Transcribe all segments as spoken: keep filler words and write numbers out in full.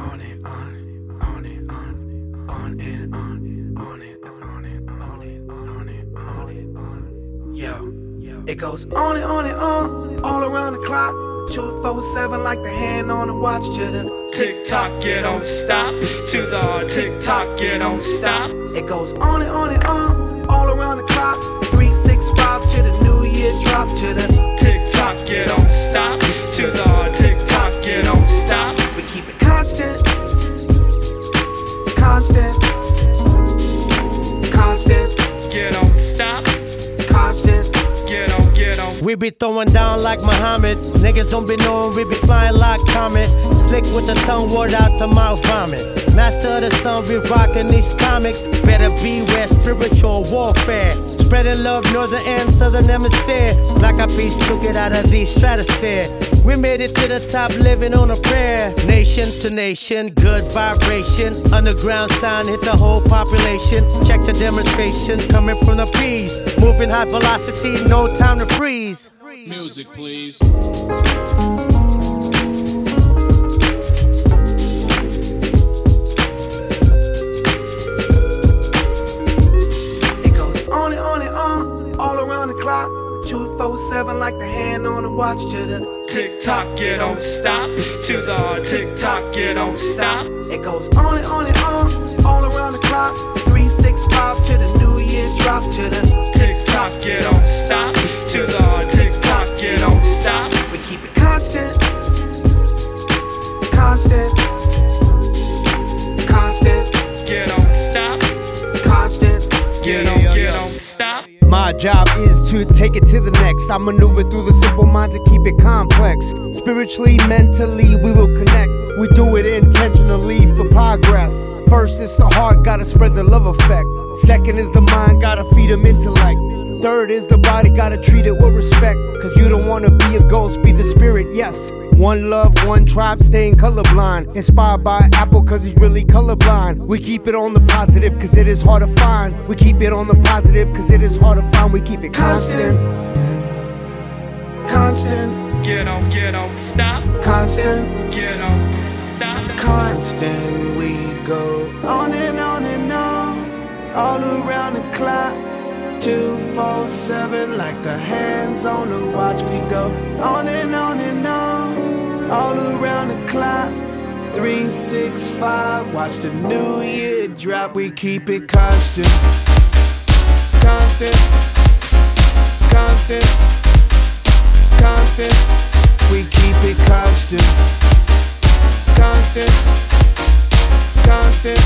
on and on, on and on, on and on, on and on and on and on and on and on. Yo, it goes on and on and on, all around the clock, two four seven like the hand on the watch to the TikTok, you don't stop. To the TikTok, you don't stop. It goes on and on and on, all around the clock, three six five to the new year drop to the TikTok, you don't stop. To the TikTok, you don't stop. We keep it constant, constant, constant. Get on, stop, constant. Get on, get on. We be throwing down like Muhammad. Niggas don't be knowing we be flying like comets. Slick with the tongue, word out the mouth, vomit. Master of the sun, we rocking these comics. Better beware spiritual warfare. Spreading love, northern and southern hemisphere. Black Eyed Peas took it out of the stratosphere. We made it to the top, living on a prayer. Nation to nation, good vibration. Underground sound hit the whole population. Check the demonstration coming from the peas. Moving high velocity, no time to freeze. Music, please. two four seven like the hand on the watch to the TikTok, you don't stop. To the TikTok, you don't stop. It goes on and on and on, all around the clock, three six five to the new year drop to the TikTok, you don't stop. To the TikTok, you don't stop. We keep it constant, constant, constant. You don't stop, constant. You don't, you don't stop. My job is to take it to the next. I maneuver through the simple mind to keep it complex. Spiritually, mentally, we will connect. We do it intentionally for progress. First, it's the heart, gotta spread the love effect. Second is the mind, gotta feed them intellect. Third is the body, gotta treat it with respect. Cause you don't wanna be a ghost, be the spirit, yes. One love, one tribe, staying colorblind. Inspired by Apple cause he's really colorblind. We keep it on the positive cause it is hard to find. We keep it on the positive cause it is hard to find. We keep it constant. Constant, constant. Get on, get on, stop. Constant, get on, stop. Constant, we go on and on and on, all around the clock, two four seven like the hands on the watch. We go on and on and on, all around the clock, three six five, watch the new year drop. We keep it constant, constant, constant, constant. We keep it constant, constant, constant,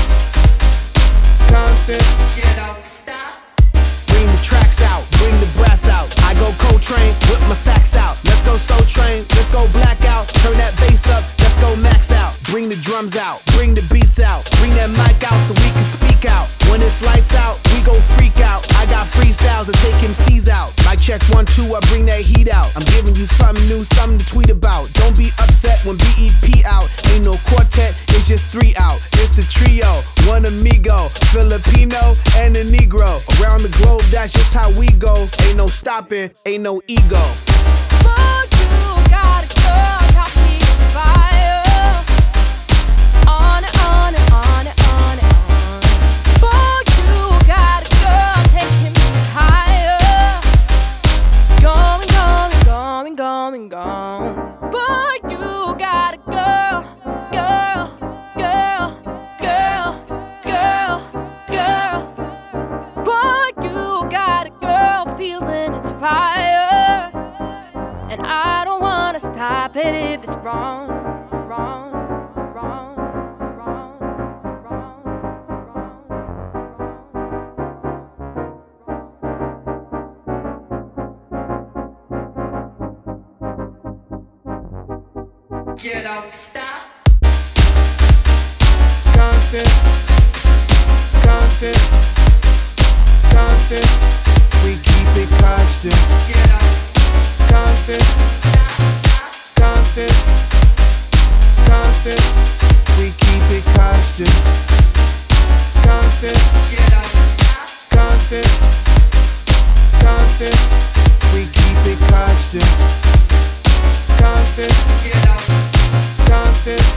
constant. Get up, stop. Bring the tracks out, bring the brass out. I go Coltrane, whip my sax out. Let's go Soul Train, let's go black out. Turn that bass up, let's go max out. Bring the drums out, bring the beats out. Bring that mic out so we can speak out. When it's lights out, we go freak out. I got freestyles and take M Cs out. Mic check one, two, I bring that heat out. I'm giving you something new, something to tweet about. Don't be upset when B E P out. Ain't no quartet, it's just three out. It's the trio, one amigo, Filipino and a Negro. Around the globe, that's just how we go. Ain't no stopping, ain't no ego. Oh, you gotta go, got me fire. On and on and on and on and on. Oh, you gotta go, taking me higher. Going, going, going, going, gone. Boy, you gotta go, girl, girl, girl, girl, girl. Boy, you got a girl feeling inspired. And I don't wanna stop it if it's wrong, wrong. You don't stop. Constant, constant, constant. We keep it constant. You don't constant, stop. Constant, constant. We keep it constant. Constant, you don't stop. Constant, constant. We keep it constant. Constant, you don't stop. Constant, constant.